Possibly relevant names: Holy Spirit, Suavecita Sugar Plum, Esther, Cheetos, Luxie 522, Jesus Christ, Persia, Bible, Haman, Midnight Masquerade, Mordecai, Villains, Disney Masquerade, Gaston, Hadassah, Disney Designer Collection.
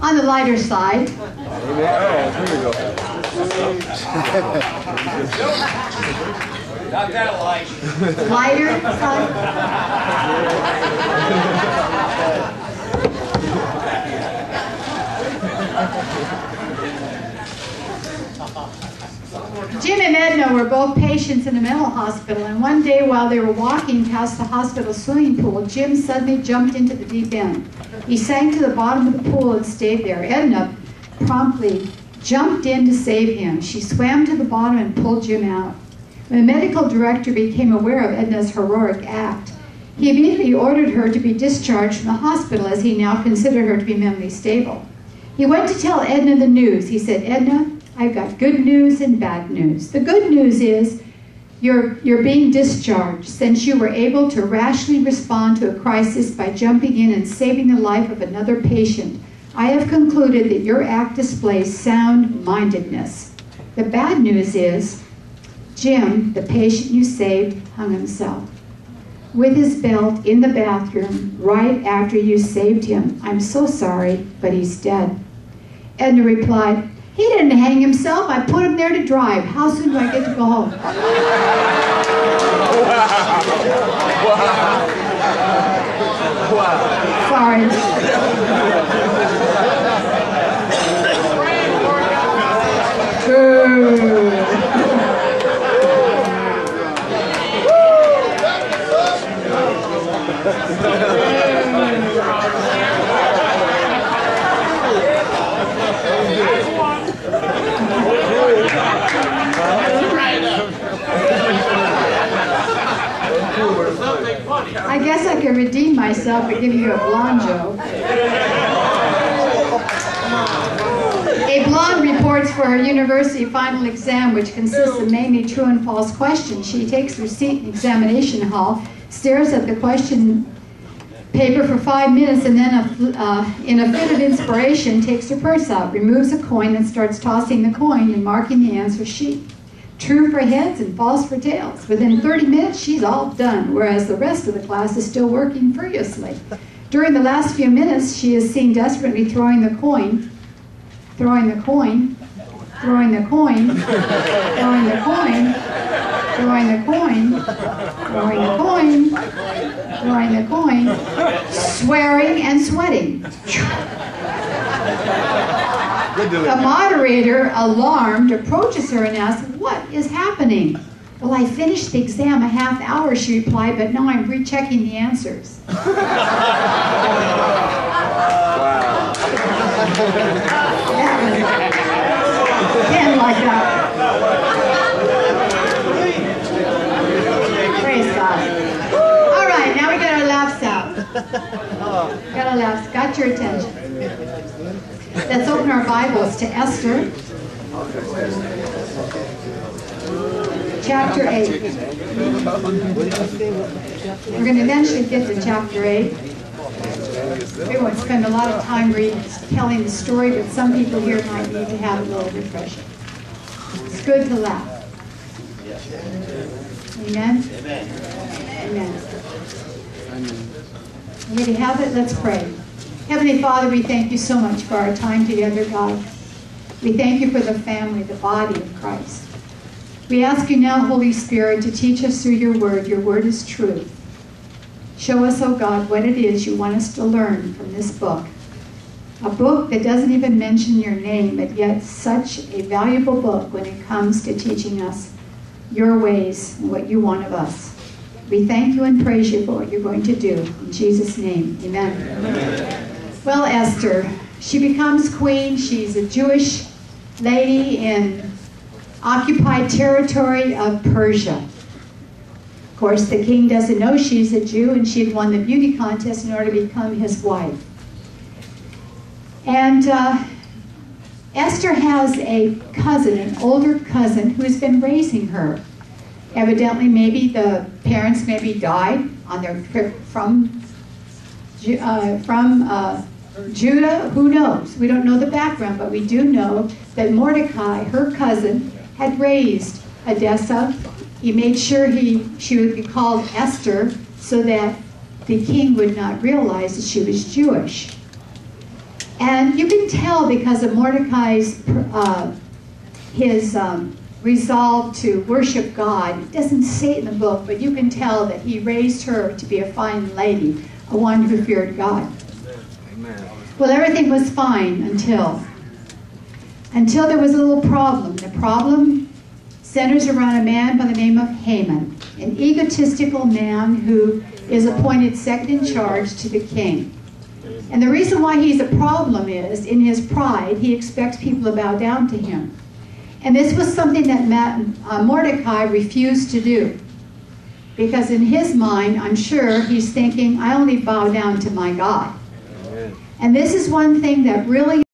on the lighter side. Not that light. Lighter side. Jim and Edna were both patients in a mental hospital, and one day while they were walking past the hospital swimming pool, Jim suddenly jumped into the deep end. He sank to the bottom of the pool and stayed there. Edna promptly jumped in to save him. She swam to the bottom and pulled Jim out. When the medical director became aware of Edna's heroic act, he immediately ordered her to be discharged from the hospital, as he now considered her to be mentally stable. He went to tell Edna the news. He said, "Edna, I've got good news and bad news. The good news is you're being discharged, since you were able to rashly respond to a crisis by jumping in and saving the life of another patient. I have concluded that your act displays sound-mindedness. The bad news is Jim, the patient you saved, hung himself with his belt in the bathroom right after you saved him. I'm so sorry, but he's dead." Edna replied, "He didn't hang himself. I put him there to drive. How soon do I get to go home?" Wow. Wow. Wow. Sorry. I guess I can redeem myself by giving you a blonde joke. A blonde reports for her university final exam, which consists of mainly true and false questions. She takes her seat in the examination hall, stares at the question paper for 5 minutes, and then in a fit of inspiration takes her purse out, removes a coin, and starts tossing the coin and marking the answer sheet. True for heads and false for tails. Within 30 minutes, she's all done, whereas the rest of the class is still working furiously. During the last few minutes, she is seen desperately throwing the coin, swearing and sweating. The moderator, alarmed, approaches her and asks, "What is happening?" "Well, I finished the exam a half hour," she replied, "but now I'm rechecking the answers." Wow. Again, like that. Praise God. All right, now we got our laughs out. Got our laughs. Got your attention. Let's open our Bibles to Esther, chapter 8. We're going to eventually get to chapter 8. We won't spend a lot of time telling the story, but some people here might need to have a little refresher. It's good to laugh. Amen? Amen. If you have it, let's pray. Heavenly Father, we thank you so much for our time together, God. We thank you for the family, the body of Christ. We ask you now, Holy Spirit, to teach us through your word. Your word is truth. Show us, oh God, what it is you want us to learn from this book. A book that doesn't even mention your name, but yet such a valuable book when it comes to teaching us your ways and what you want of us. We thank you and praise you for what you're going to do. In Jesus' name, amen. Amen. Well, Esther, she becomes queen. She's a Jewish lady in occupied territory of Persia. Of course, the king doesn't know she's a Jew, and she'd won the beauty contest in order to become his wife. And Esther has a cousin, an older cousin, who's been raising her. Evidently, maybe the parents died on their trip from Judah, who knows? We don't know the background, but we do know that Mordecai, her cousin, had raised Hadassah. He made sure she would be called Esther so that the king would not realize that she was Jewish. And you can tell because of Mordecai's his resolve to worship God. It doesn't say it in the book, but you can tell that he raised her to be a fine lady, a one who feared God. Amen. Well, everything was fine until there was a little problem. The problem centers around a man by the name of Haman, an egotistical man who is appointed second in charge to the king. And the reason why he's a problem is, in his pride, he expects people to bow down to him. And this was something that Mordecai refused to do. Because in his mind, I'm sure, he's thinking, I only bow down to my God. Amen. And this is one thing that really